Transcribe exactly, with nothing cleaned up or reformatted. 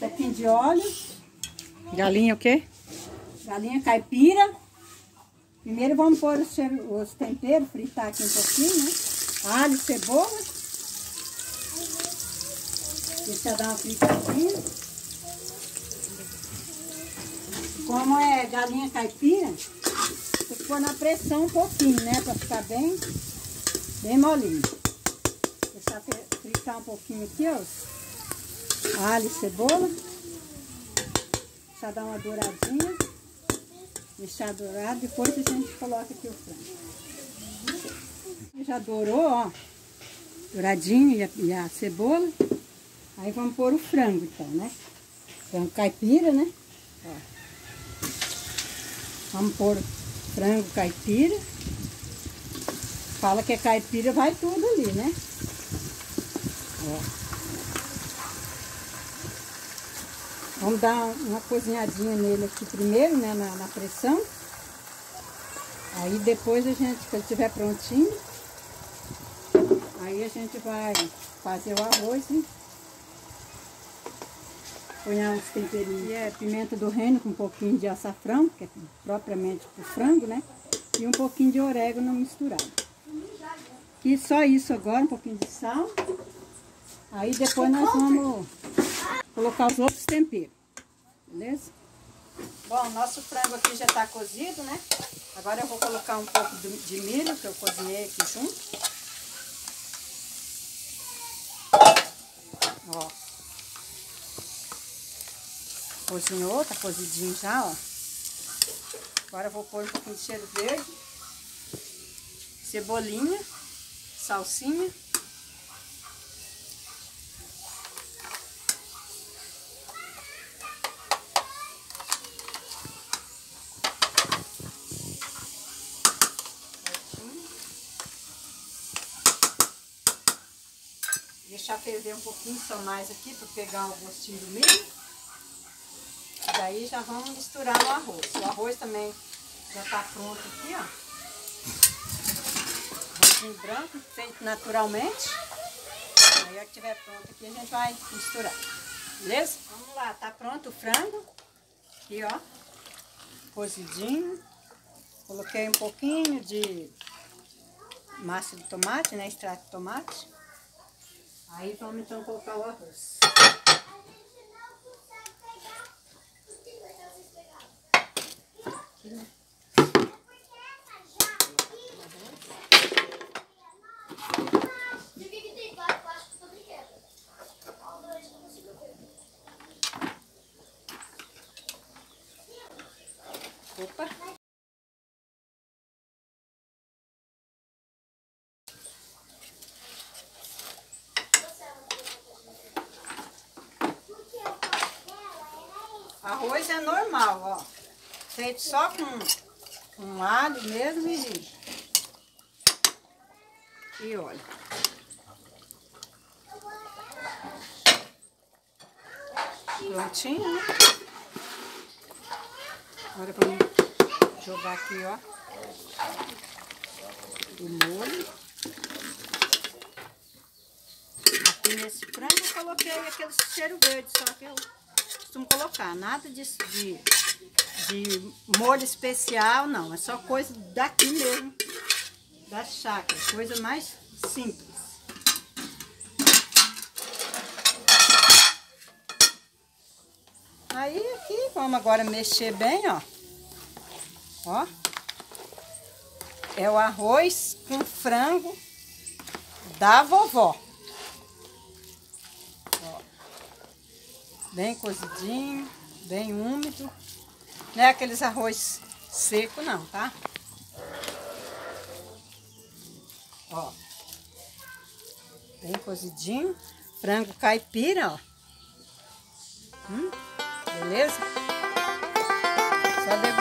Pepinho de óleo. Galinha o quê? Galinha caipira. Primeiro vamos pôr os, os temperos, fritar aqui um pouquinho, né? Alho, cebola. Deixa eu dar uma fritadinha. Como é galinha caipira, tem que pôr na pressão um pouquinho, né? Pra ficar bem, bem molinho. Deixa eu fritar um pouquinho aqui, ó. Alho e cebola. Deixa eu dar uma douradinha. Deixar dourado, depois a gente coloca aqui o frango. Já dourou, ó, douradinho e a, e a cebola. Aí vamos pôr o frango, então, né? Frango caipira, né? Ó. Vamos pôr frango caipira. Fala que é caipira, vai tudo ali, né? Ó. Vamos dar uma cozinhadinha nele aqui primeiro, né, na, na pressão. Aí depois a gente, quando estiver prontinho, aí a gente vai fazer o arroz, hein? Põe uns temperinhos. E é pimenta do reino com um pouquinho de açafrão, que é propriamente pro frango, né? E um pouquinho de orégano misturado. E só isso agora, um pouquinho de sal. Aí depois nós vamos colocar os outros temperos, beleza? Bom, nosso frango aqui já tá cozido, né? Agora eu vou colocar um pouco de milho que eu cozinhei aqui junto. Ó. Cozinhou, tá cozidinho já, ó. Agora eu vou pôr um pouquinho de cheiro verde, cebolinha, salsinha. Deixar ferver um pouquinho só mais aqui para pegar o gostinho do milho. E daí já vamos misturar o arroz. O arroz também já está pronto aqui, ó. Arrozinho branco, feito naturalmente. Aí a que estiver pronto aqui a gente vai misturar. Beleza? Vamos lá, tá pronto o frango. Aqui, ó. Cozidinho. Coloquei um pouquinho de massa de tomate, né? Extrato de tomate. Aí vamos então colocar o arroz. Aqui, né? Opa! Arroz é normal, ó. Feito só com, com alho mesmo e, e óleo. Prontinho, né? Agora vamos jogar aqui, ó, o molho. Aqui nesse frango eu coloquei aquele cheiro verde, só que eu costumo colocar, nada de, de, de molho especial, não, é só coisa daqui mesmo, da chácara, coisa mais simples. Aí aqui, vamos agora mexer bem, ó, ó, é o arroz com frango da vovó. Bem cozidinho, bem úmido. Não é aqueles arroz seco não, tá? Ó. Bem cozidinho. Frango caipira, ó. Hum, beleza? Só